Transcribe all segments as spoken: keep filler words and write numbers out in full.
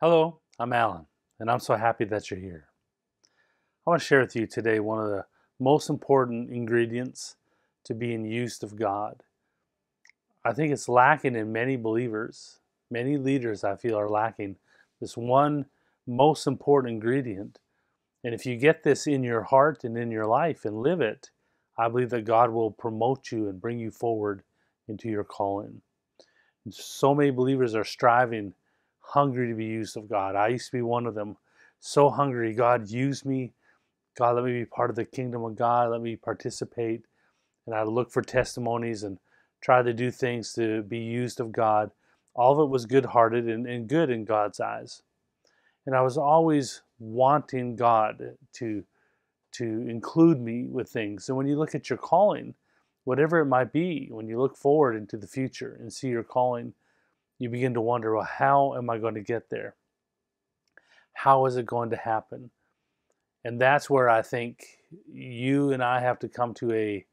Hello, I'm Alan, and I'm so happy that you're here. I want to share with you today one of the most important ingredients to being used of God. I think it's lacking in many believers. Many leaders, I feel, are lacking this one most important ingredient. And if you get this in your heart and in your life and live it, I believe that God will promote you and bring you forward into your calling. And so many believers are striving, hungry to be used of God. I used to be one of them. So hungry. God, use me. God, let me be part of the kingdom of God. Let me participate. And I look for testimonies and try to do things to be used of God. All of it was good-hearted and, and good in God's eyes. And I was always wanting God to, to include me with things. And when you look at your calling, whatever it might be, when you look forward into the future and see your calling, you begin to wonder, well, how am I going to get there? How is it going to happen? And that's where I think you and I have to come to a,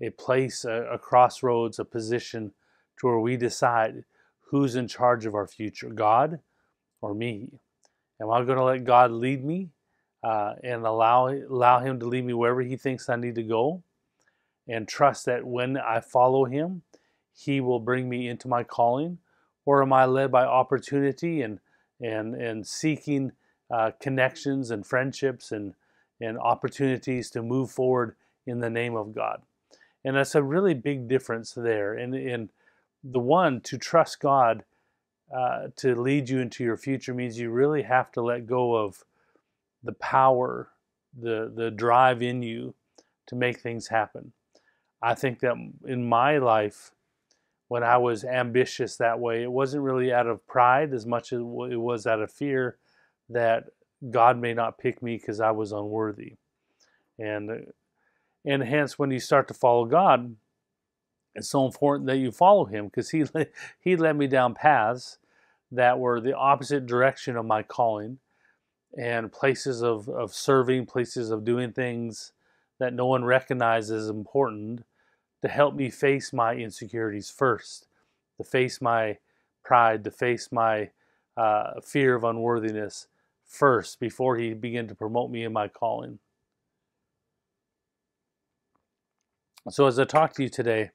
a place, a, a crossroads, a position to where we decide who's in charge of our future, God or me. Am I going to let God lead me uh, and allow, allow Him to lead me wherever He thinks I need to go, and trust that when I follow Him, He will bring me into my calling? Or am I led by opportunity and and and seeking uh, connections and friendships and and opportunities to move forward in the name of God? And that's a really big difference there. And and the one to trust God uh, to lead you into your future means you really have to let go of the power, the the drive in you to make things happen. I think that in my life, when I was ambitious that way, it wasn't really out of pride as much as it was out of fear that God may not pick me because I was unworthy. And and hence, when you start to follow God, it's so important that you follow Him, because he, he led me down paths that were the opposite direction of my calling, and places of, of serving, places of doing things that no one recognizes as important, to help me face my insecurities first, to face my pride, to face my uh, fear of unworthiness first, before He began to promote me in my calling. So as I talk to you today,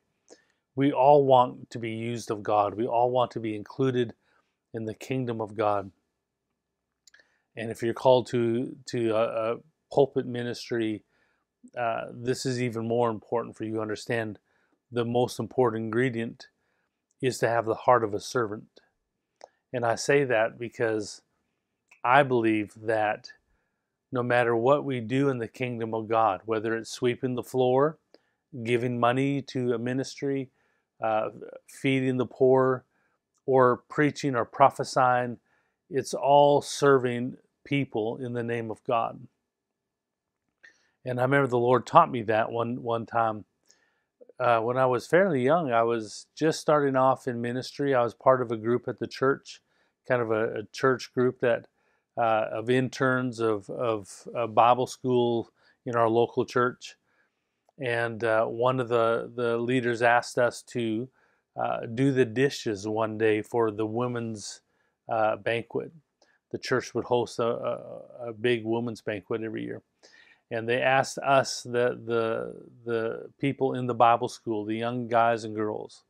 we all want to be used of God. We all want to be included in the kingdom of God. And if you're called to, to a, a pulpit ministry, Uh, this is even more important for you to understand. The most important ingredient is to have the heart of a servant. And I say that because I believe that no matter what we do in the kingdom of God, whether it's sweeping the floor, giving money to a ministry, uh, feeding the poor, or preaching or prophesying, it's all serving people in the name of God. And I remember the Lord taught me that one one time. Uh, when I was fairly young, I was just starting off in ministry. I was part of a group at the church, kind of a, a church group that uh, of interns of, of of Bible school in our local church. And uh, one of the, the leaders asked us to uh, do the dishes one day for the women's uh, banquet. The church would host a, a, a big women's banquet every year. And they asked us, the, the, the people in the Bible school, the young guys and girls,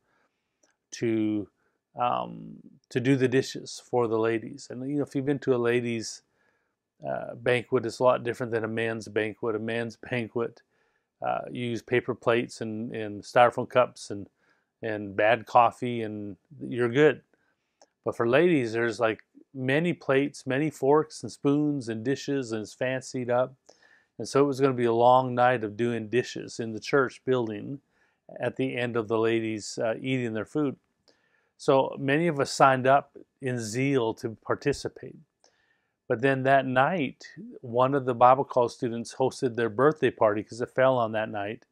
to um, to do the dishes for the ladies. And you know, if you've been to a ladies' uh, banquet, it's a lot different than a man's banquet. A man's banquet, uh, you use paper plates and, and styrofoam cups and, and bad coffee, and you're good. But for ladies, there's like many plates, many forks and spoons and dishes, and it's fancied up. And so it was going to be a long night of doing dishes in the church building at the end of the ladies uh, eating their food. So many of us signed up in zeal to participate. But then that night, one of the Bible college students hosted their birthday party, because it fell on that night,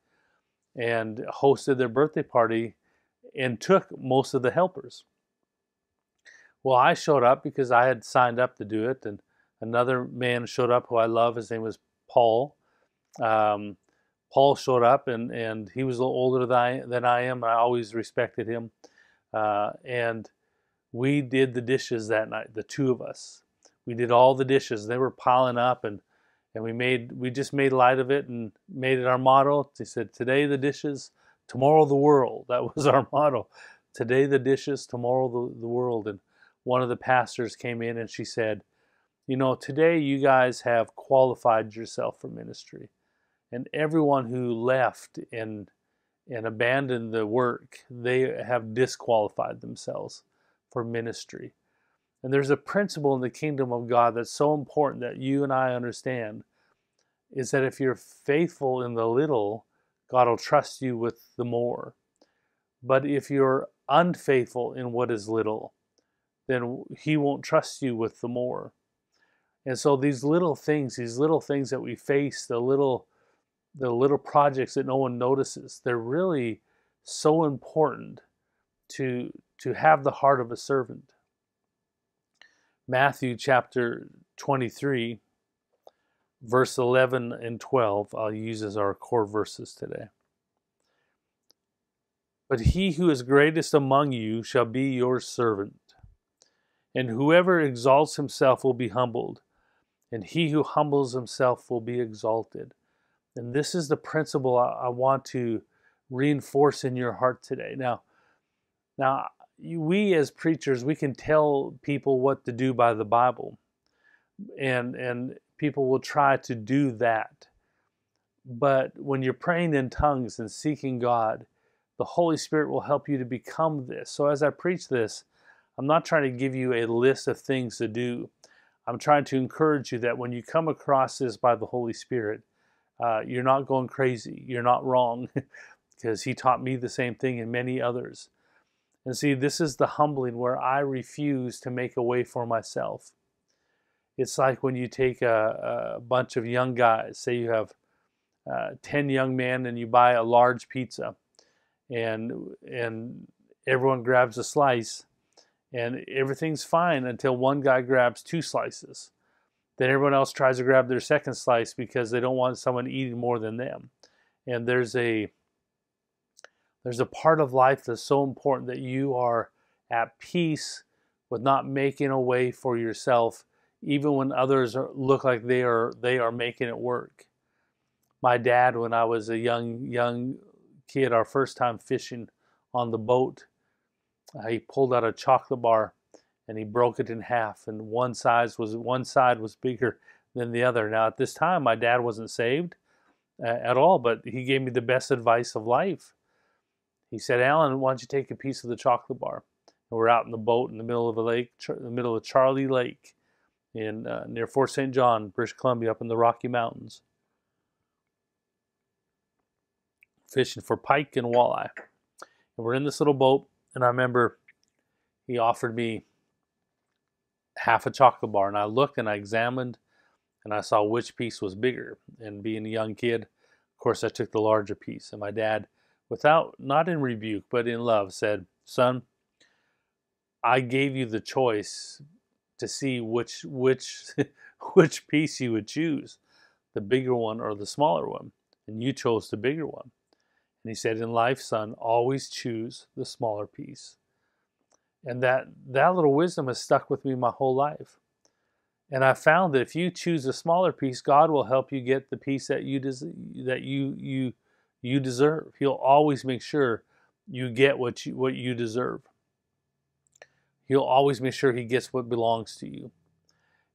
and hosted their birthday party and took most of the helpers. Well, I showed up because I had signed up to do it, and another man showed up who I love. His name was Paul. Um, Paul showed up, and, and he was a little older than I, than I am. I always respected him. Uh, and we did the dishes that night, the two of us. we did all the dishes. They were piling up, and and we made we just made light of it and made it our motto. He said, "Today the dishes, tomorrow the world." That was our motto. Today the dishes, tomorrow the, the world. And one of the pastors came in and she said, "You know, today you guys have qualified yourself for ministry." And everyone who left and and abandoned the work, they have disqualified themselves for ministry. And there's a principle in the kingdom of God that's so important that you and I understand, is that if you're faithful in the little, God will trust you with the more. But if you're unfaithful in what is little, then He won't trust you with the more. And so these little things, these little things that we face, the little the little projects that no one notices, they're really so important to to have the heart of a servant. Matthew chapter twenty-three, verse eleven and twelve, I'll use as our core verses today. "But he who is greatest among you shall be your servant. And whoever exalts himself will be humbled, and he who humbles himself will be exalted." And this is the principle I want to reinforce in your heart today. Now, now we as preachers, we can tell people what to do by the Bible, and and people will try to do that. But when you're praying in tongues and seeking God, the Holy Spirit will help you to become this. So as I preach this, I'm not trying to give you a list of things to do. I'm trying to encourage you that when you come across this by the Holy Spirit, Uh, you're not going crazy. You're not wrong, because He taught me the same thing and many others. And see, this is the humbling where I refuse to make a way for myself. It's like when you take a, a bunch of young guys, say you have uh, ten young men and you buy a large pizza, and and everyone grabs a slice and everything's fine until one guy grabs two slices. Then everyone else tries to grab their second slice because they don't want someone eating more than them. And there's a there's a part of life that's so important that you are at peace with not making a way for yourself, even when others are, look like they are they are making it work. My dad, when I was a young young kid, our first time fishing on the boat, he pulled out a chocolate bar and he broke it in half, and one size was one side was bigger than the other. Now, at this time, my dad wasn't saved uh, at all, but he gave me the best advice of life. He said, "Alan, why don't you take a piece of the chocolate bar?" And we're out in the boat in the middle of a lake, in the middle of Charlie Lake, in uh, near Fort Saint John, British Columbia, up in the Rocky Mountains, fishing for pike and walleye. And we're in this little boat, and I remember he offered me half a chocolate bar, and I looked and I examined and I saw which piece was bigger, and being a young kid, of course, I took the larger piece. And my dad, without not in rebuke but in love, said, "Son, I gave you the choice to see which which which piece you would choose, the bigger one or the smaller one, and you chose the bigger one." And he said, "In life, son, always choose the smaller piece." And that, that little wisdom has stuck with me my whole life. And I found that if you choose a smaller piece, God will help you get the piece that you des- that you you you deserve. He'll always make sure you get what you, what you deserve. He'll always make sure He gets what belongs to you.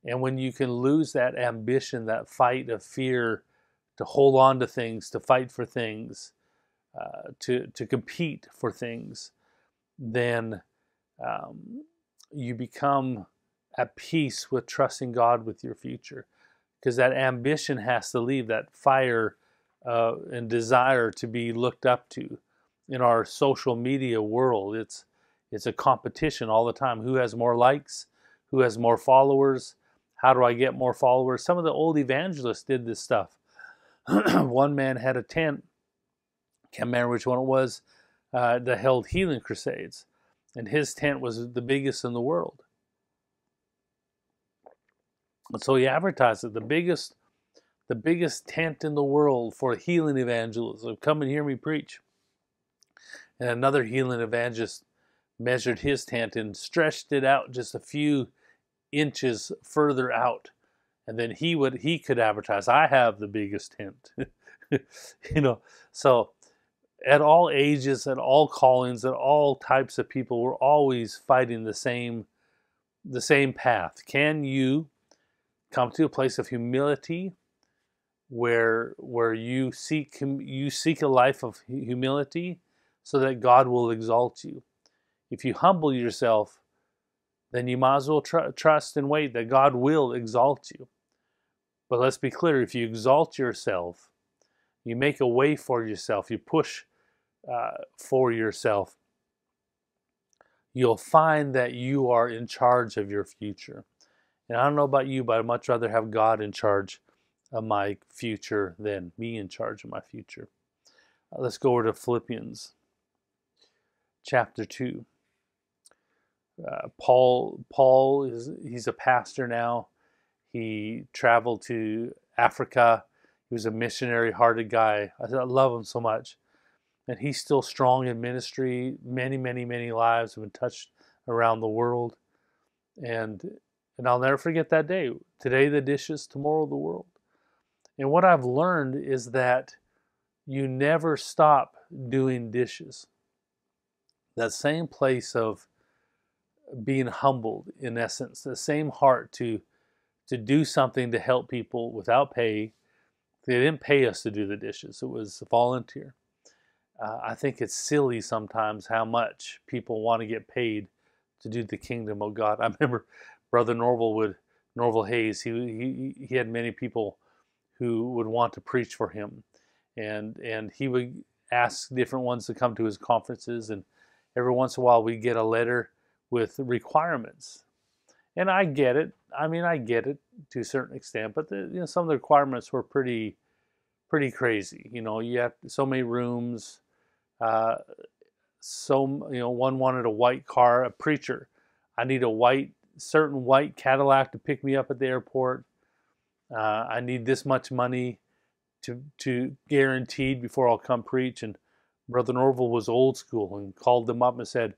And when you can lose that ambition, that fight of fear, to hold on to things, to fight for things, uh, to to compete for things, then Um, you become at peace with trusting God with your future, because that ambition has to leave, that fire uh, and desire to be looked up to. In our social media world, it's it's a competition all the time. Who has more likes? Who has more followers? How do I get more followers? Some of the old evangelists did this stuff. One man had a tent, can't remember which one it was, uh, that held healing crusades. And his tent was the biggest in the world. And so he advertised it, the biggest, the biggest tent in the world for healing evangelism. Come and hear me preach. And another healing evangelist measured his tent and stretched it out just a few inches further out, and then he would he could advertise, I have the biggest hint. You know, so at all ages, at all callings, at all types of people, we're always fighting the same the same path. Can you come to a place of humility where where you seek you seek a life of humility so that God will exalt you? If you humble yourself, then you might as well tr- trust and wait that God will exalt you. But let's be clear, if you exalt yourself, you make a way for yourself, you push uh, for yourself, you'll find that you are in charge of your future. And I don't know about you, but I'd much rather have God in charge of my future than me in charge of my future. Uh, let's go over to Philippians chapter two. Uh, Paul, Paul is he's a pastor now. He traveled to Africa. He was a missionary-hearted guy. I, I love him so much, and he's still strong in ministry. Many, many, many lives have been touched around the world, and and I'll never forget that day. Today the dishes, tomorrow the world. And what I've learned is that you never stop doing dishes. That same place of being humbled, in essence, the same heart to to do something to help people without pay. They didn't pay us to do the dishes. It was a volunteer. Uh, I think it's silly sometimes how much people want to get paid to do the kingdom of God. I remember Brother Norvel would Norvel Hayes. He he he had many people who would want to preach for him, and and he would ask different ones to come to his conferences. And every once in a while, we get a letter with requirements, and I get it. I mean, I get it to a certain extent, but the, you know, some of the requirements were pretty, pretty crazy. You know, you have so many rooms. Uh, so you know, one wanted a white car. A preacher, I need a white, certain white Cadillac to pick me up at the airport. Uh, I need this much money to to guaranteed before I'll come preach. And Brother Norvel was old school and called them up and said,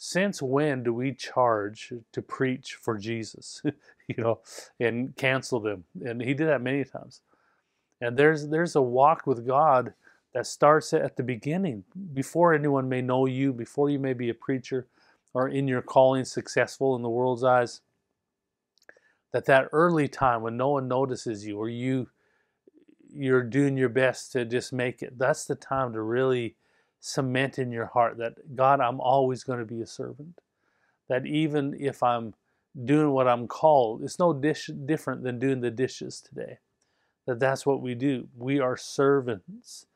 since when do we charge to preach for Jesus, you know, and cancel them? And he did that many times. And there's there's a walk with God that starts at the beginning, before anyone may know you, before you may be a preacher or in your calling successful in the world's eyes. That that early time when no one notices you, or you you're doing your best to just make it, that's the time to really cement in your heart that, God, I'm always going to be a servant. That even if I'm doing what I'm called, it's no dish different than doing the dishes today. That that's what we do. We are servants.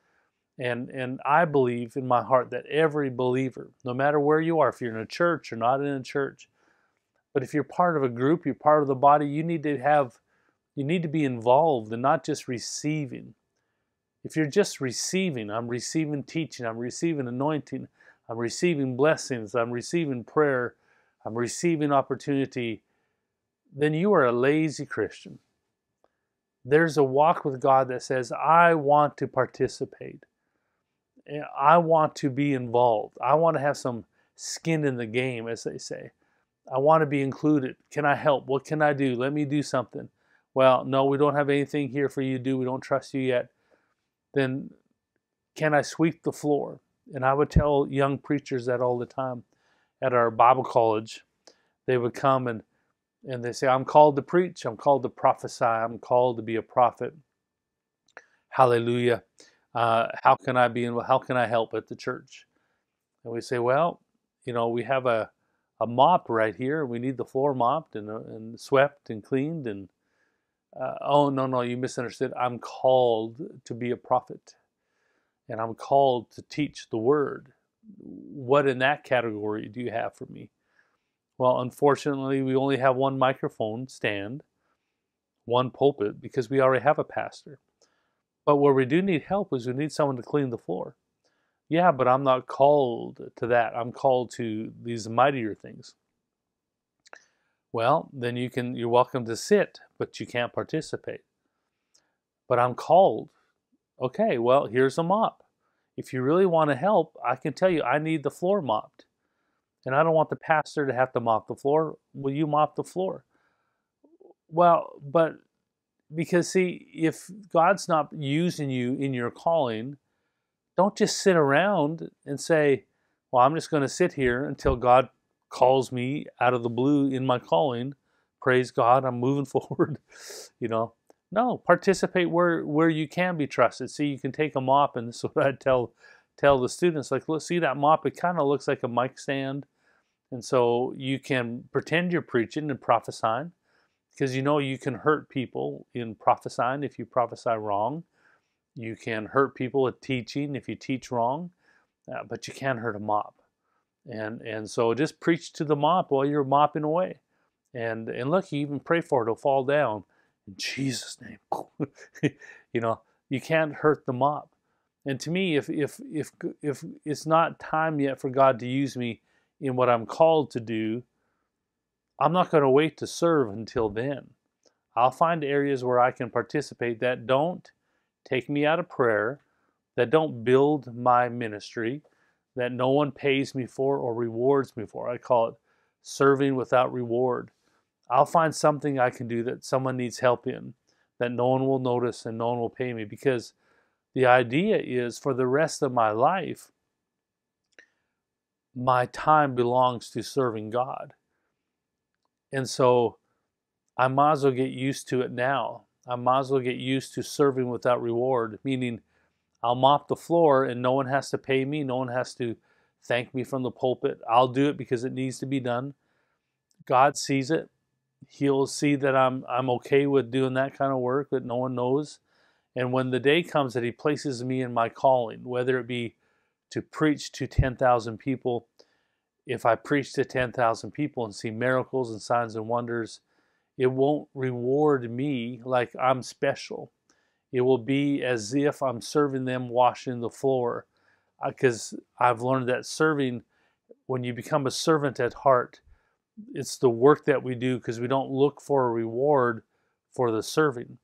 And and I believe in my heart that every believer, no matter where you are, if you're in a church or not in a church, but if you're part of a group, you're part of the body, you need to have, you need to be involved and not just receiving. If you're just receiving, I'm receiving teaching, I'm receiving anointing, I'm receiving blessings, I'm receiving prayer, I'm receiving opportunity, then you are a lazy Christian. There's a walk with God that says, I want to participate. I want to be involved. I want to have some skin in the game, as they say. I want to be included. Can I help? What can I do? Let me do something. Well, no, we don't have anything here for you to do. We don't trust you yet. Then can I sweep the floor? And I would tell young preachers that all the time at our Bible college. They would come and, and they say, I'm called to preach, I'm called to prophesy, I'm called to be a prophet. Hallelujah. Uh, how can I be in, how can I help at the church? And we say, well, you know, we have a, a mop right here. We need the floor mopped and, and swept and cleaned and Uh, oh, no, no, you misunderstood. I'm called to be a prophet, and I'm called to teach the word. What in that category do you have for me? Well, unfortunately, we only have one microphone stand, one pulpit, because we already have a pastor. But where we do need help is we need someone to clean the floor. Yeah, but I'm not called to that. I'm called to these mightier things. Well, then you can, you're welcome to sit, but you can't participate. But I'm called. Okay, well, here's a mop. If you really want to help, I can tell you I need the floor mopped. and I don't want the pastor to have to mop the floor. Will you mop the floor? Well, but because see, if God's not using you in your calling, don't just sit around and say, well, I'm just going to sit here until God calls me out of the blue in my calling. Praise God, I'm moving forward, you know. No, participate where where you can be trusted. See, you can take a mop, and this is what I tell tell the students, like, let's see that mop, it kind of looks like a mic stand. And so you can pretend you're preaching and prophesying, because you know you can hurt people in prophesying if you prophesy wrong. You can hurt people at teaching if you teach wrong, uh, but you can't hurt a mop. And and so just preach to the mop while you're mopping away. And and look, you even pray for it, it'll fall down. In Jesus' name. You know, you can't hurt the mop. And to me, if if if if it's not time yet for God to use me in what I'm called to do, I'm not going to wait to serve until then. I'll find areas where I can participate that don't take me out of prayer, that don't build my ministry, that no one pays me for or rewards me for. I call it serving without reward. I'll find something I can do that someone needs help in, that no one will notice and no one will pay me, because the idea is for the rest of my life, my time belongs to serving God. And so I might as well get used to it now. I might as well get used to serving without reward, meaning I'll mop the floor and no one has to pay me. No one has to thank me from the pulpit. I'll do it because it needs to be done. God sees it. He'll see that I'm I'm okay with doing that kind of work that no one knows. And when the day comes that He places me in my calling, whether it be to preach to ten thousand people, if I preach to ten thousand people and see miracles and signs and wonders, it won't reward me like I'm special. It will be as if I'm serving them washing the floor, because I've learned that serving, when you become a servant at heart, it's the work that we do because we don't look for a reward for the serving.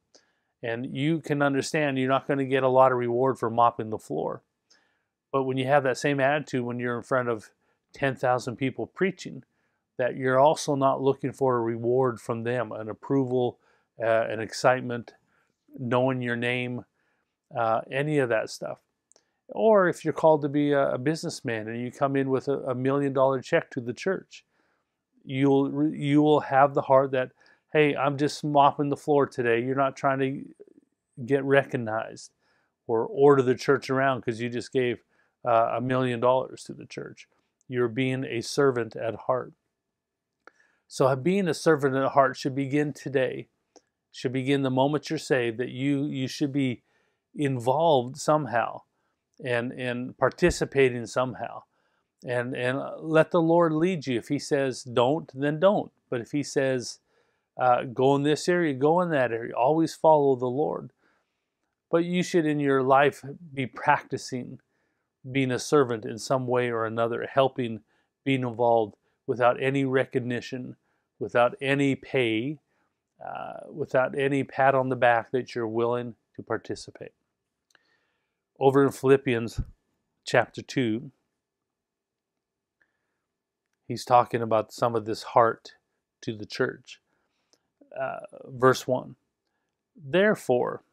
And you can understand you're not going to get a lot of reward for mopping the floor. But when you have that same attitude when you're in front of ten thousand people preaching, that you're also not looking for a reward from them, an approval, uh, an excitement, knowing your name, uh, any of that stuff. Or if you're called to be a, a businessman and you come in with a, a million dollar check to the church, you'll you will have the heart that, hey, I'm just mopping the floor today. You're not trying to get recognized or order the church around because you just gave uh, a million dollars to the church. You're being a servant at heart. So being a servant at heart should begin today, should begin the moment you're saved, that you you should be involved somehow and, and participating somehow. And, and let the Lord lead you. If He says don't, then don't. But if He says uh, go in this area, go in that area. Always follow the Lord. But you should in your life be practicing being a servant in some way or another, helping, being involved without any recognition, without any pay, uh, without any pat on the back, that you're willing to participate. Over in Philippians chapter two, he's talking about some of this heart to the church. Uh, verse one, therefore,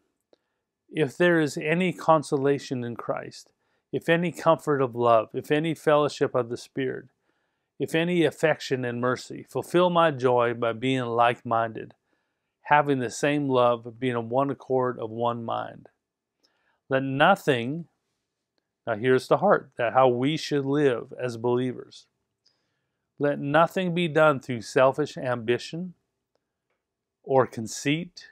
if there is any consolation in Christ, if any comfort of love, if any fellowship of the Spirit, if any affection and mercy, fulfill my joy by being like-minded, having the same love, being of one accord, of one mind. Let nothing, now here's the heart, that how we should live as believers. Let nothing be done through selfish ambition or conceit,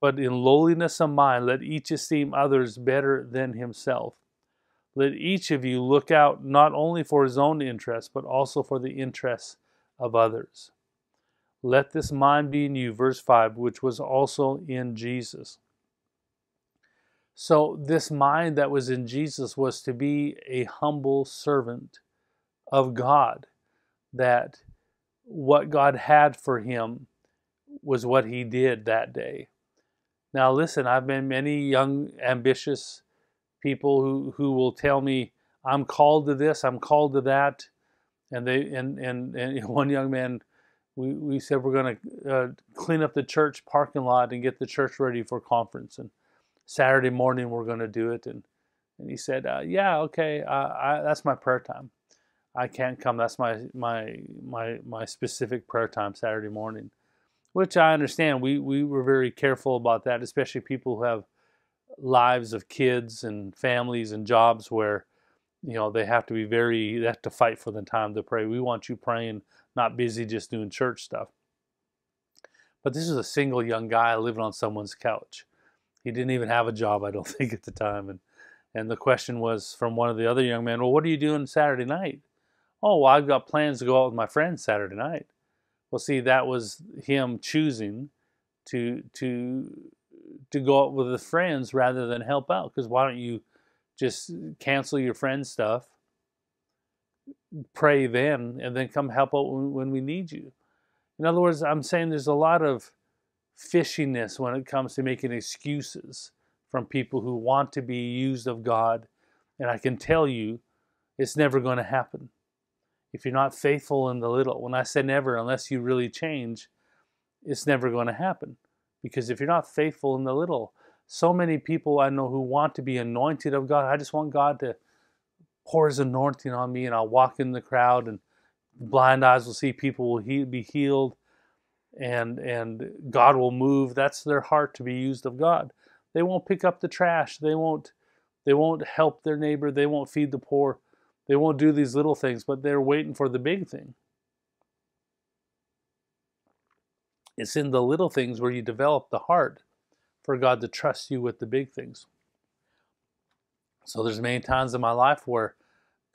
but in lowliness of mind, let each esteem others better than himself. Let each of you look out not only for his own interests, but also for the interests of others. Let this mind be in you, verse five, which was also in Jesus. So this mind that was in Jesus was to be a humble servant of God, that what God had for him was what he did that day. Now listen, I've met many young, ambitious people who, who will tell me, I'm called to this, I'm called to that, And they and and, and one young man, we, we said we're going to uh, clean up the church parking lot and get the church ready for conference. And Saturday morning we're going to do it. And and he said, uh, yeah, okay, uh, I, that's my prayer time. I can't come. That's my my my my specific prayer time Saturday morning, which I understand. We we were very careful about that, especially people who have lives of kids and families and jobs where, you know, they have to be very, they have to fight for the time to pray. We want you praying, not busy just doing church stuff. But this is a single young guy living on someone's couch. He didn't even have a job, I don't think, at the time. And and the question was from one of the other young men, well, what are you doing Saturday night? Oh, well, I've got plans to go out with my friends Saturday night. Well, see, that was him choosing to to to go out with his friends rather than help out. Because why don't you just cancel your friends' stuff, pray then, and then come help out when we need you. In other words, I'm saying there's a lot of fishiness when it comes to making excuses from people who want to be used of God. And I can tell you, it's never going to happen. If you're not faithful in the little, when I say never, unless you really change, it's never going to happen. Because if you're not faithful in the little, so many people I know who want to be anointed of God, I just want God to pour His anointing on me and I'll walk in the crowd and blind eyes will see, people will he- be healed and, and God will move. That's their heart to be used of God. They won't pick up the trash. They won't, they won't help their neighbor. They won't feed the poor. They won't do these little things, but they're waiting for the big thing. It's in the little things where you develop the heart for God to trust you with the big things. So there's many times in my life where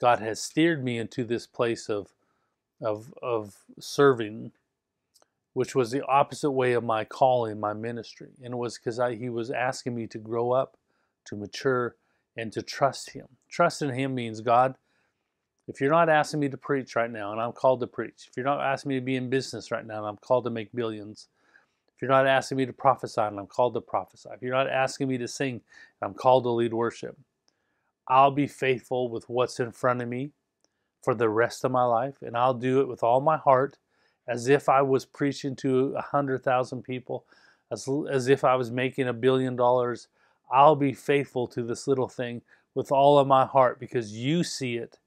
God has steered me into this place of, of, of serving, which was the opposite way of my calling, my ministry. And it was because I, He was asking me to grow up, to mature, and to trust Him. Trust in Him means, God, if you're not asking me to preach right now, and I'm called to preach, if you're not asking me to be in business right now, and I'm called to make billions, if you're not asking me to prophesy, and I'm called to prophesy, if you're not asking me to sing, and I'm called to lead worship, I'll be faithful with what's in front of me for the rest of my life, and I'll do it with all my heart, as if I was preaching to one hundred thousand people, as, as if I was making a billion dollars. I'll be faithful to this little thing with all of my heart because You see it.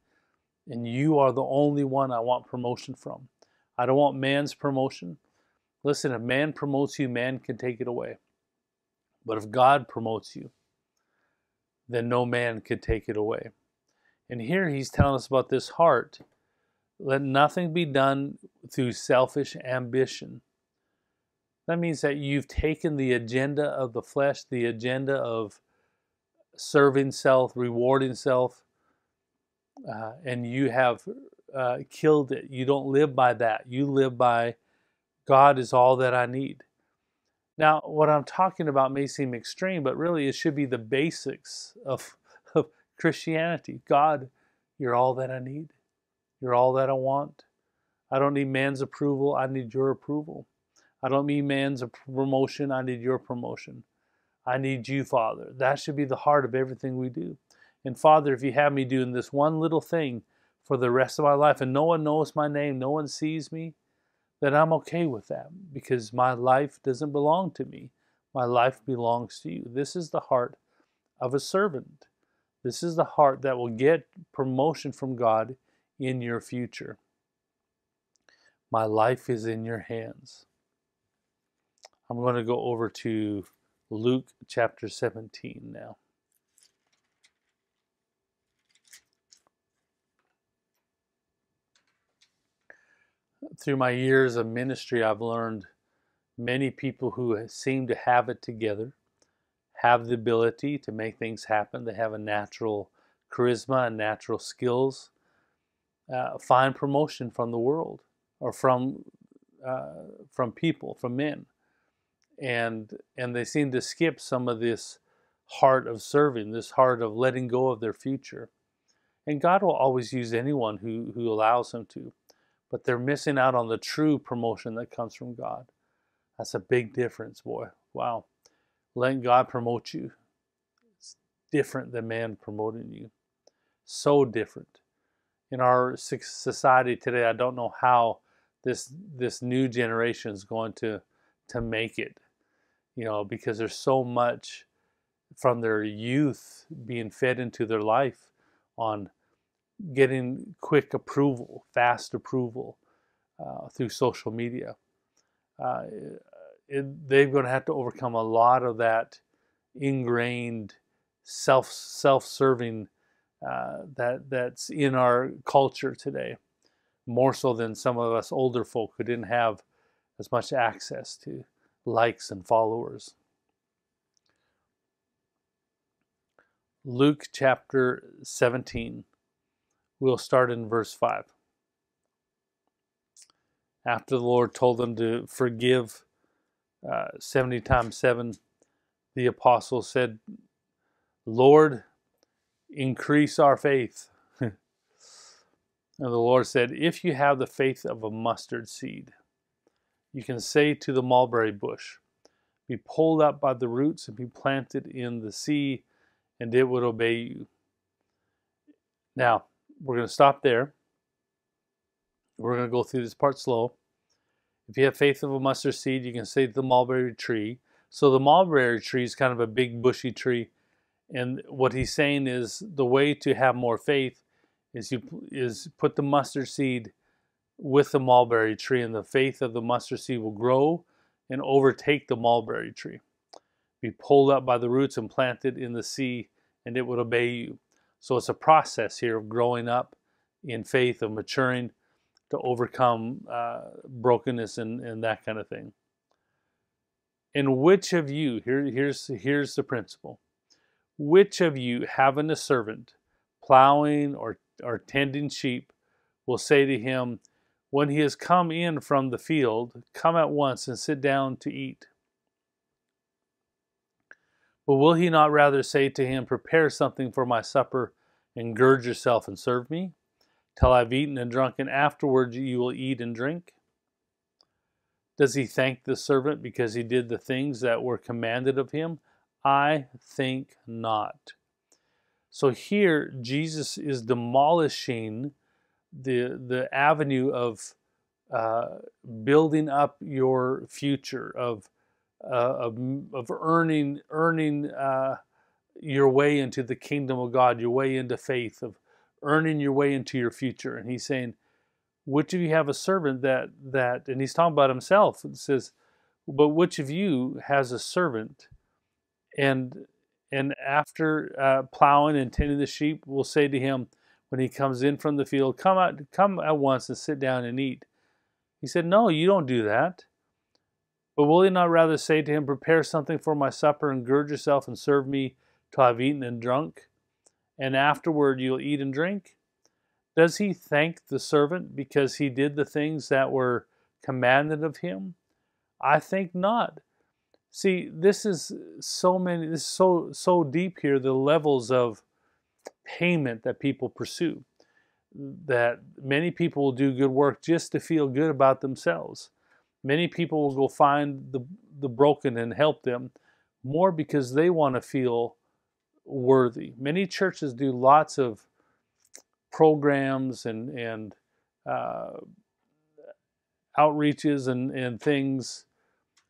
And You are the only one I want promotion from. I don't want man's promotion. Listen, if man promotes you, man can take it away. But if God promotes you, then no man can take it away. And here He's telling us about this heart. Let nothing be done through selfish ambition. That means that you've taken the agenda of the flesh, the agenda of serving self, rewarding self, Uh, and you have uh, killed it. You don't live by that. You live by, God is all that I need. Now, what I'm talking about may seem extreme, but really it should be the basics of, of Christianity. God, You're all that I need. You're all that I want. I don't need man's approval. I need Your approval. I don't need man's promotion. I need Your promotion. I need You, Father. That should be the heart of everything we do. And Father, if You have me doing this one little thing for the rest of my life and no one knows my name, no one sees me, then I'm okay with that because my life doesn't belong to me. My life belongs to You. This is the heart of a servant. This is the heart that will get promotion from God in your future. My life is in Your hands. I'm going to go over to Luke chapter seventeen now. Through my years of ministry, I've learned many people who seem to have it together, have the ability to make things happen. They have a natural charisma and natural skills. Uh, find promotion from the world or from uh, from people, from men, and and they seem to skip some of this heart of serving, this heart of letting go of their future. And God will always use anyone who who allows Him to. But they're missing out on the true promotion that comes from God. That's a big difference, boy. Wow. Letting God promote you. It's different than man promoting you. So different. in our society today, I don't know how this this new generation is going to to make it, you know, because there's so much from their youth being fed into their life on getting quick approval, fast approval uh, through social media. Uh, it, they're going to have to overcome a lot of that ingrained self self-serving uh, that that's in our culture today, more so than some of us older folk who didn't have as much access to likes and followers. Luke chapter seventeen. We'll start in verse five. After the Lord told them to forgive uh, seventy times seven, the apostles said, "Lord, increase our faith." And the Lord said, "If you have the faith of a mustard seed, you can say to the mulberry bush, be pulled up by the roots and be planted in the sea, and it would obey you." Now, we're going to stop there. We're going to go through this part slow. If you have faith of a mustard seed, you can say to the mulberry tree. So the mulberry tree is kind of a big bushy tree. And what he's saying is the way to have more faith is you is put the mustard seed with the mulberry tree, and the faith of the mustard seed will grow and overtake the mulberry tree. Be pulled up by the roots and planted in the sea, and it would obey you. So it's a process here of growing up in faith, of maturing to overcome uh, brokenness and, and that kind of thing. And which of you, here, here's, here's the principle, which of you having a servant plowing or, or tending sheep will say to him, when he has come in from the field, come at once and sit down to eat? But will he not rather say to him, prepare something for my supper and gird yourself and serve me till I've eaten and drunk, and afterwards you will eat and drink? Does he thank the servant because he did the things that were commanded of him? I think not. So here Jesus is demolishing the the avenue of uh, building up your future, of Uh, of, of earning earning uh, your way into the kingdom of God, your way into faith, of earning your way into your future. And he's saying, which of you have a servant that, that and he's talking about himself, and says, but which of you has a servant and and after uh, plowing and tending the sheep will say to him, when he comes in from the field, come out, come at once and sit down and eat? He said, no, you don't do that. But will he not rather say to him, prepare something for my supper and gird yourself and serve me till I've eaten and drunk, and afterward you'll eat and drink? Does he thank the servant because he did the things that were commanded of him? I think not. See, this is so many, this is so, so deep here, the levels of payment that people pursue, that many people will do good work just to feel good about themselves. Many people will go find the, the broken and help them more because they want to feel worthy. Many churches do lots of programs and, and uh, outreaches and, and things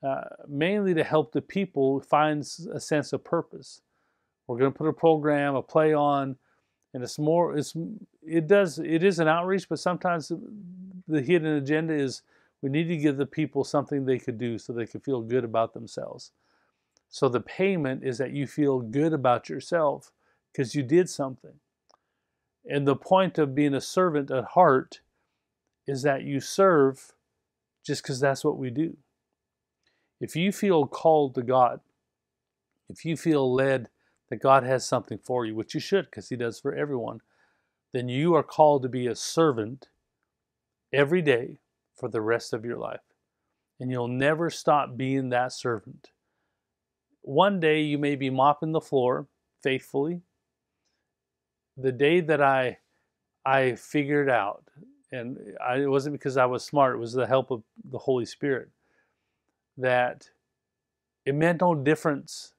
uh, mainly to help the people find a sense of purpose. We're going to put a program, a play on, and it's more, it's, it, does, it is an outreach, but sometimes the hidden agenda is we need to give the people something they could do so they could feel good about themselves. So the payment is that you feel good about yourself because you did something. And the point of being a servant at heart is that you serve just because that's what we do. If you feel called to God, if you feel led that God has something for you, which you should because He does for everyone, then you are called to be a servant every day for the rest of your life. And you'll never stop being that servant. One day you may be mopping the floor faithfully. The day that I I figured out, and I, it wasn't because I was smart, it was the help of the Holy Spirit, that it meant no difference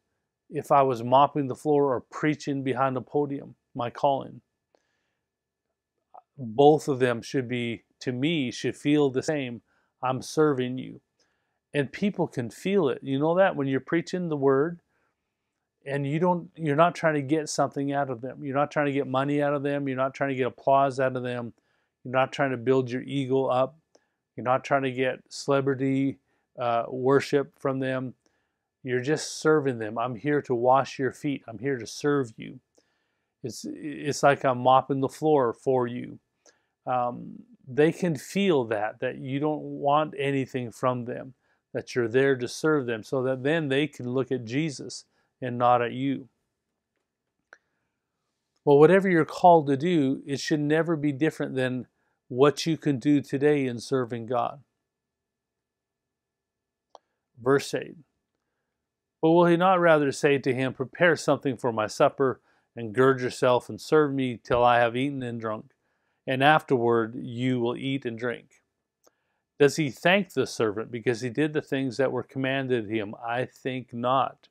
if I was mopping the floor or preaching behind a podium, my calling. both of them should be, to me, should feel the same. I'm serving you. And people can feel it. You know that when you're preaching the word and you don't, you're not trying to get something out of them. You're not trying to get money out of them. You're not trying to get applause out of them. You're not trying to build your ego up. You're not trying to get celebrity uh, worship from them. You're just serving them. I'm here to wash your feet. I'm here to serve you. It's, it's like I'm mopping the floor for you. Um, they can feel that, that you don't want anything from them, that you're there to serve them, so that then they can look at Jesus and not at you. Well, whatever you're called to do, it should never be different than what you can do today in serving God. Verse eight. But will he not rather say to him, prepare something for my supper, and gird yourself and serve me till I have eaten and drunk, and afterward you will eat and drink? Does he thank the servant because he did the things that were commanded him? I think not.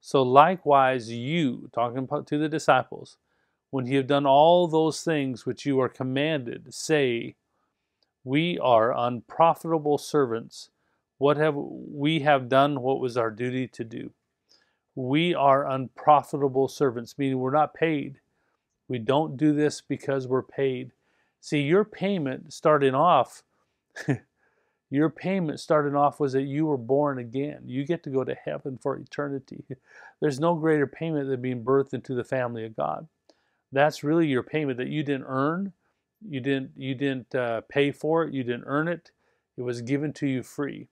So likewise you, talking to the disciples, when you have done all those things which you are commanded, say, we are unprofitable servants. What have we have done what was our duty to do. We are unprofitable servants, meaning we're not paid. We don't do this because we're paid. See, your payment starting off, your payment starting off was that you were born again. You get to go to heaven for eternity. There's no greater payment than being birthed into the family of God. That's really your payment that you didn't earn. You didn't, you didn't uh, pay for it. You didn't earn it. It was given to you free.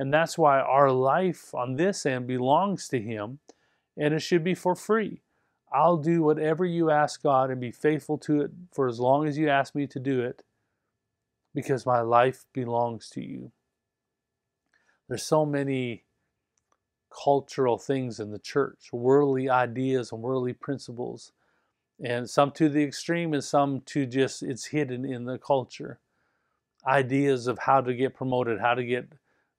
And that's why our life on this end belongs to Him, and it should be for free. I'll do whatever you ask God and be faithful to it for as long as you ask me to do it, because my life belongs to you. There's so many cultural things in the church, worldly ideas and worldly principles, and some to the extreme and some to just, it's hidden in the culture. Ideas of how to get promoted, how to get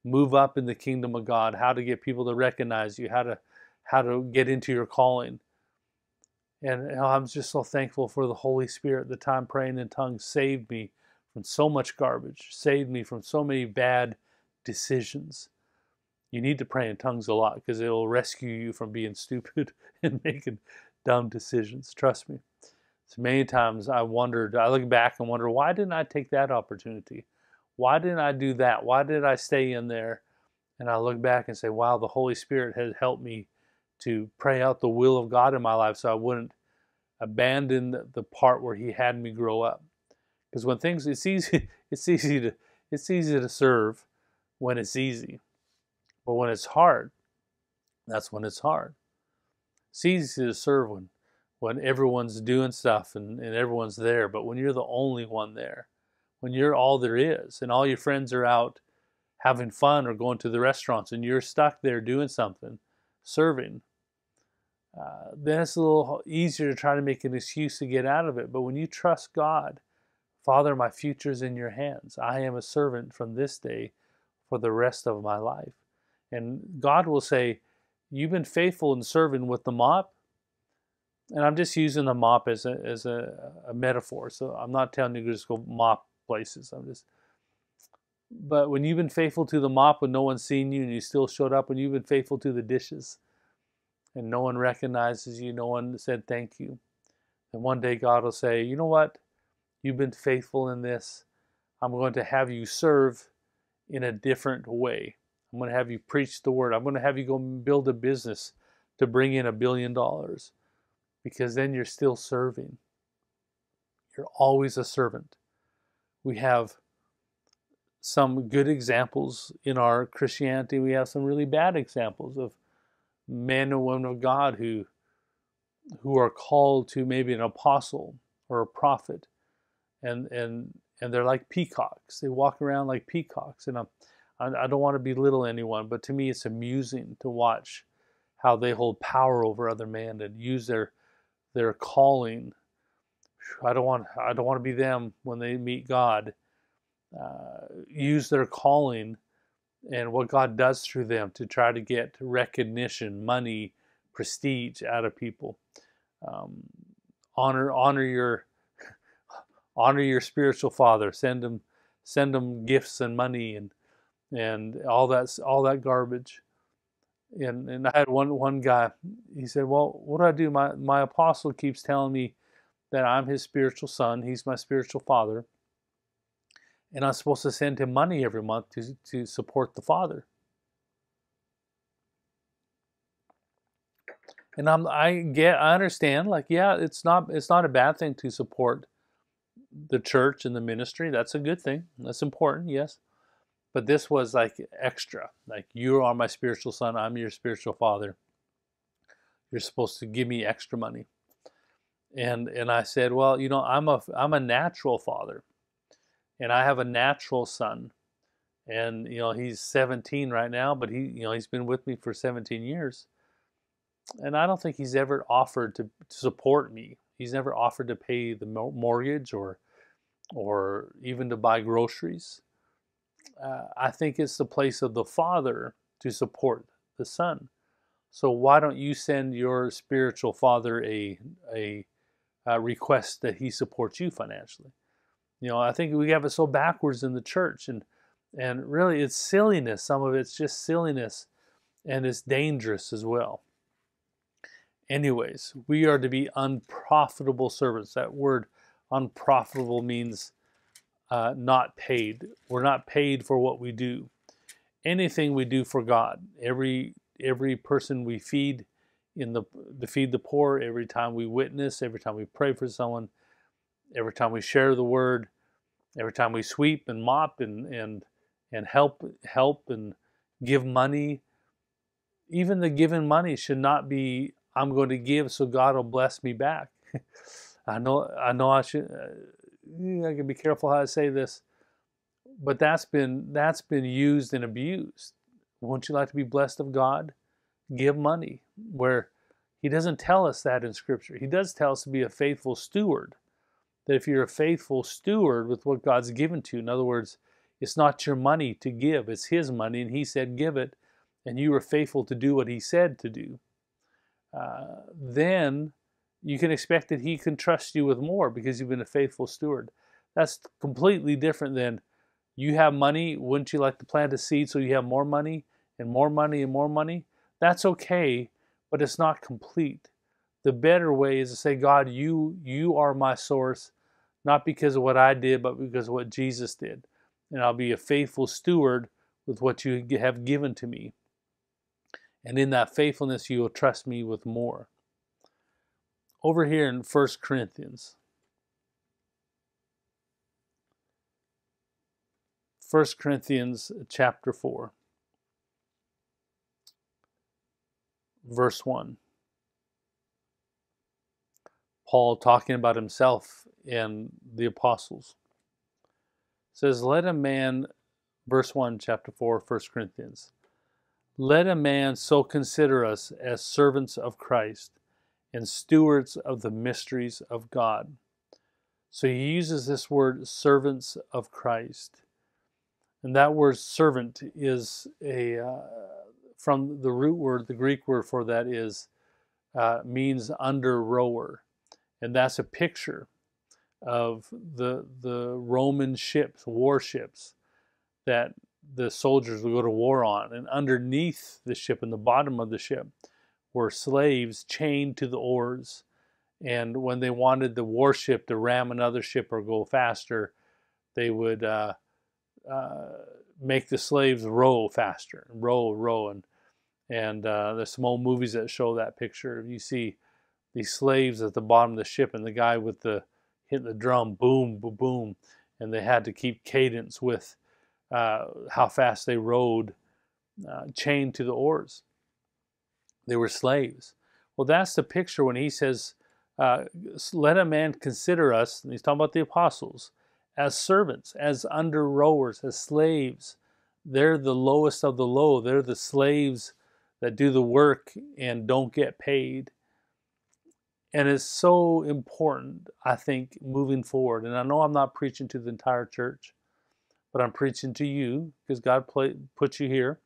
move up in the kingdom of God, how to get people to recognize you, how to how to get into your calling. And I'm just so thankful for the Holy Spirit. The time praying in tongues saved me from so much garbage, saved me from so many bad decisions. You need to pray in tongues a lot because it will rescue you from being stupid and making dumb decisions. Trust me. So many times I wondered, I look back and wonder, why didn't I take that opportunity? Why didn't I do that? Why did I stay in there? And I look back and say, wow, the Holy Spirit has helped me to pray out the will of God in my life so I wouldn't abandon the part where He had me grow up. Because when things, it's easy, it's easy to, it's easy to serve when it's easy. But when it's hard, that's when it's hard. It's easy to serve when, when everyone's doing stuff and, and everyone's there. But when you're the only one there, when you're all there is and all your friends are out having fun or going to the restaurants and you're stuck there doing something, serving, uh, then it's a little easier to try to make an excuse to get out of it. But when you trust God, Father, my future's in your hands. I am a servant from this day for the rest of my life. And God will say, you've been faithful in serving with the mop. And I'm just using the mop as a, as a, a metaphor. So I'm not telling you to just go mop places. I'm just, but when you've been faithful to the mop when no one's seen you and you still showed up, when you've been faithful to the dishes and no one recognizes you, no one said thank you, and one day God will say, you know what, you've been faithful in this. I'm going to have you serve in a different way. I'm going to have you preach the word. I'm going to have you go build a business to bring in a billion dollars, because then you're still serving. You're always a servant. We have some good examples in our Christianity. We have some really bad examples of men and women of God who, who are called to maybe an apostle or a prophet, and and and they're like peacocks. They walk around like peacocks. And I'm, I don't want to belittle anyone, but to me it's amusing to watch how they hold power over other men and use their their calling. I don't want, I don't want to be them when they meet God. Uh, use their calling and what God does through them to try to get recognition, money, prestige out of people. Um, honor, honor your, honor your spiritual father. Send them, send them gifts and money and and all that all that garbage. And and I had one one guy. He said, "Well, what do I do? My my apostle keeps telling me that I'm his spiritual son. He's my spiritual father, and I'm supposed to send him money every month to to support the father." And I'm I get I understand. Like, yeah, it's not it's not a bad thing to support the church and the ministry. That's a good thing. That's important. Yes. But this was like extra. Like, you are my spiritual son. I'm your spiritual father. You're supposed to give me extra money. And and I said, well, you know, I'm a I'm a natural father, and I have a natural son, and you know he's seventeen right now, but he you know he's been with me for seventeen years, and I don't think he's ever offered to support me. He's never offered to pay the mortgage or or even to buy groceries. Uh, I think it's the place of the father to support the son. So why don't you send your spiritual father a, a a request that he supports you financially? You know, I think we have it so backwards in the church, and and really it's silliness. Some of it's just silliness, and it's dangerous as well. Anyways, we are to be unprofitable servants. That word unprofitable means Uh, not paid. We're not paid for what we do. Anything we do for God, every every person we feed in the to feed the poor, every time we witness, every time we pray for someone, every time we share the word, every time we sweep and mop and and and help help and give money. Even the given money should not be, I'm going to give so God will bless me back. I know I know I should. Uh, I can be careful how I say this, but that's been that's been used and abused. Won't you like to be blessed of God? Give money. Where he doesn't tell us that in Scripture. He does tell us to be a faithful steward. That if you're a faithful steward with what God's given to you, in other words, it's not your money to give, it's his money, and he said give it, and you were faithful to do what he said to do, uh, then you can expect that he can trust you with more because you've been a faithful steward. That's completely different than, you have money, wouldn't you like to plant a seed so you have more money and more money and more money? That's okay, but it's not complete. The better way is to say, God, you you are my source, not because of what I did, but because of what Jesus did. And I'll be a faithful steward with what you have given to me. And in that faithfulness, you will trust me with more. Over here in First Corinthians. First Corinthians chapter four. Verse one. Paul talking about himself and the apostles. Says, let a man, verse one, chapter four, First Corinthians. Let a man so consider us as servants of Christ, and stewards of the mysteries of God. So he uses this word, servants of Christ. And that word servant is a, uh, from the root word, the Greek word for that is, uh, means under rower. And that's a picture of the, the Roman ships, warships, that the soldiers would go to war on. And underneath the ship, in the bottom of the ship, were slaves chained to the oars, and when they wanted the warship to ram another ship or go faster, they would uh, uh, make the slaves row faster, row, row, and and uh, there's some old movies that show that picture. You see these slaves at the bottom of the ship, and the guy with the hitting the drum, boom, boom, boom, and they had to keep cadence with uh, how fast they rowed, uh, chained to the oars. They were slaves. Well, that's the picture when he says, uh, let a man consider us, and he's talking about the apostles, as servants, as under rowers, as slaves. They're the lowest of the low. They're the slaves that do the work and don't get paid. And it's so important, I think, moving forward. And I know I'm not preaching to the entire church, but I'm preaching to you because God put you here.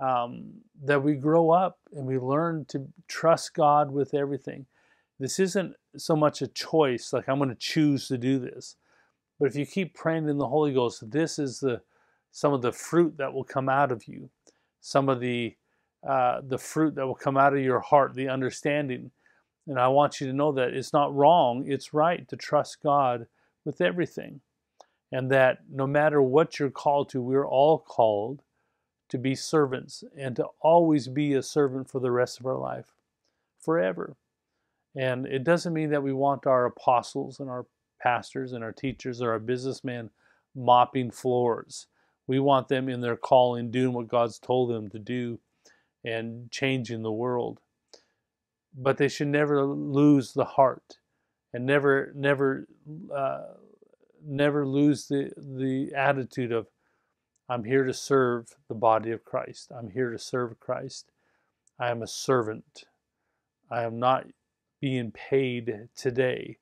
Um, that we grow up and we learn to trust God with everything. This isn't so much a choice, like I'm going to choose to do this. But if you keep praying in the Holy Ghost, this is the some of the fruit that will come out of you, some of the uh, the fruit that will come out of your heart, the understanding. And I want you to know that it's not wrong, it's right to trust God with everything. And that no matter what you're called to, we're all called to be servants and to always be a servant for the rest of our life, forever. And it doesn't mean that we want our apostles and our pastors and our teachers or our businessmen mopping floors. We want them in their calling, doing what God's told them to do and changing the world. But they should never lose the heart, and never, never, uh, never lose the the attitude of, I'm here to serve the body of Christ. I'm here to serve Christ. I am a servant. I am not being paid today.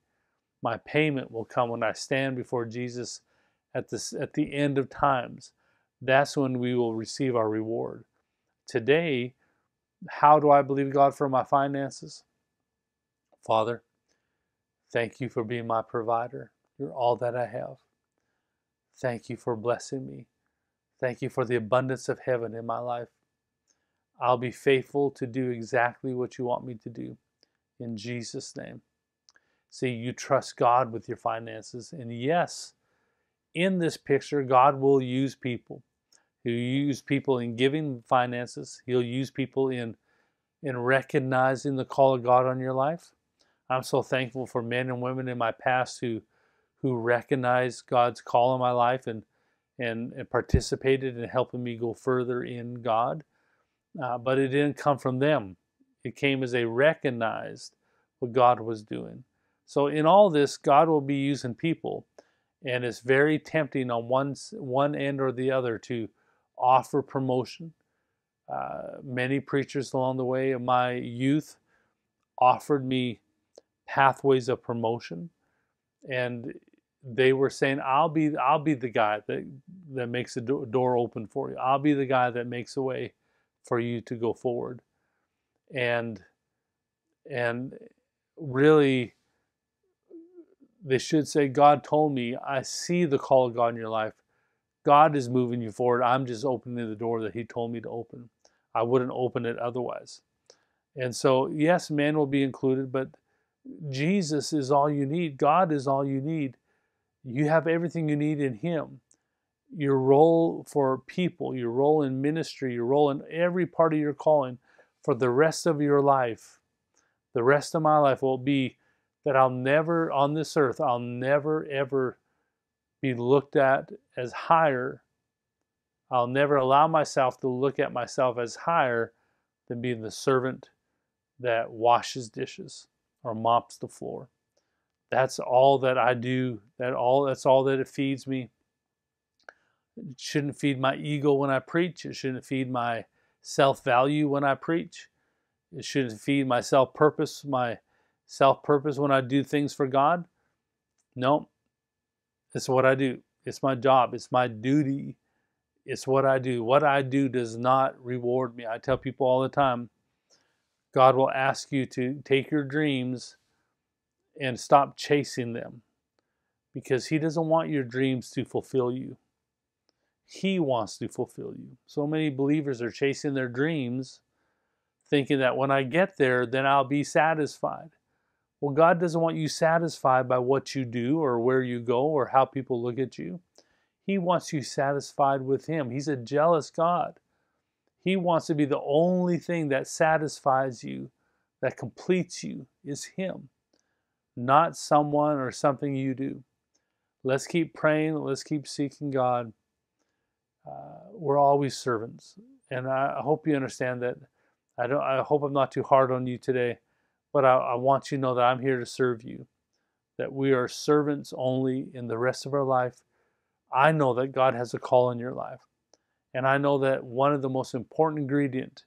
My payment will come when I stand before Jesus at this at the end of times. That's when we will receive our reward. Today. How do I believe God for my finances? Father, thank you for being my provider. You're all that I have. Thank you for blessing me. Thank you for the abundance of heaven in my life. I'll be faithful to do exactly what you want me to do. In Jesus' name. See, you trust God with your finances. And yes, in this picture, God will use people. He'll use people in giving finances. He'll use people in, in recognizing the call of God on your life. I'm so thankful for men and women in my past who who recognized God's call in my life and, and, and participated in helping me go further in God. Uh, but it didn't come from them. It came as they recognized what God was doing. So in all this, God will be using people. And it's very tempting on one, one end or the other to offer promotion. Uh, many preachers along the way of my youth offered me pathways of promotion, and they were saying, "I'll be, I'll be the guy that that makes the door open for you. I'll be the guy that makes a way for you to go forward." And and really, they should say, "God told me. I see the call of God in your life. God is moving you forward. I'm just opening the door that He told me to open. I wouldn't open it otherwise." And so, yes, man will be included, but Jesus is all you need. God is all you need. You have everything you need in Him. Your role for people, your role in ministry, your role in every part of your calling for the rest of your life, the rest of my life will be that I'll never, on this earth, I'll never, ever be looked at as higher. I'll never allow myself to look at myself as higher than being the servant that washes dishes or mops the floor. That's all that I do. That all, that's all that it feeds me. It shouldn't feed my ego when I preach. It shouldn't feed my self-value when I preach. It shouldn't feed my self-purpose, my self-purpose when I do things for God. No. It's what I do. It's my job. It's my duty. It's what I do. What I do does not reward me. I tell people all the time, God will ask you to take your dreams and stop chasing them, because He doesn't want your dreams to fulfill you. He wants to fulfill you. So many believers are chasing their dreams, thinking that when I get there, then I'll be satisfied. Well, God doesn't want you satisfied by what you do or where you go or how people look at you. He wants you satisfied with Him. He's a jealous God. He wants to be the only thing that satisfies you, that completes you, is Him, not someone or something you do. Let's keep praying. Let's keep seeking God. Uh, we're always servants. And I, I hope you understand that. I, don't, I hope I'm not too hard on you today. But I, I want you to know that I'm here to serve you, that we are servants only in the rest of our life. I know that God has a call in your life. And I know that one of the most important ingredients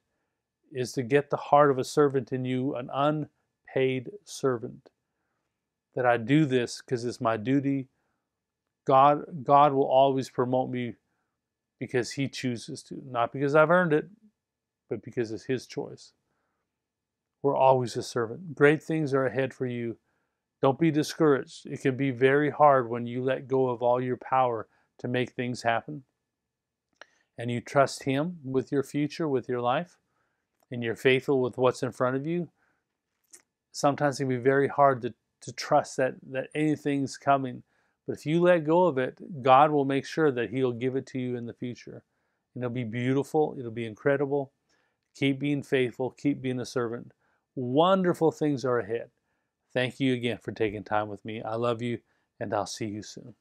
is to get the heart of a servant in you, an unpaid servant. That I do this because it's my duty. God, God will always promote me because He chooses to. Not because I've earned it, but because it's His choice. We're always a servant. Great things are ahead for you. Don't be discouraged. It can be very hard when you let go of all your power to make things happen. And you trust Him with your future, with your life, and you're faithful with what's in front of you. Sometimes it can be very hard to, to trust that, that anything's coming. But if you let go of it, God will make sure that He'll give it to you in the future. It'll be beautiful. It'll be incredible. Keep being faithful. Keep being a servant. Wonderful things are ahead. Thank you again for taking time with me. I love you, and I'll see you soon.